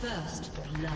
First love.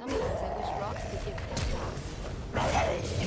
Sometimes I wish rocks could give us rocks. Rampage.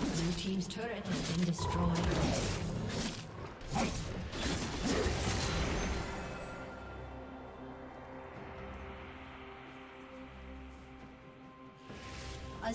Blue team's turret has been destroyed. A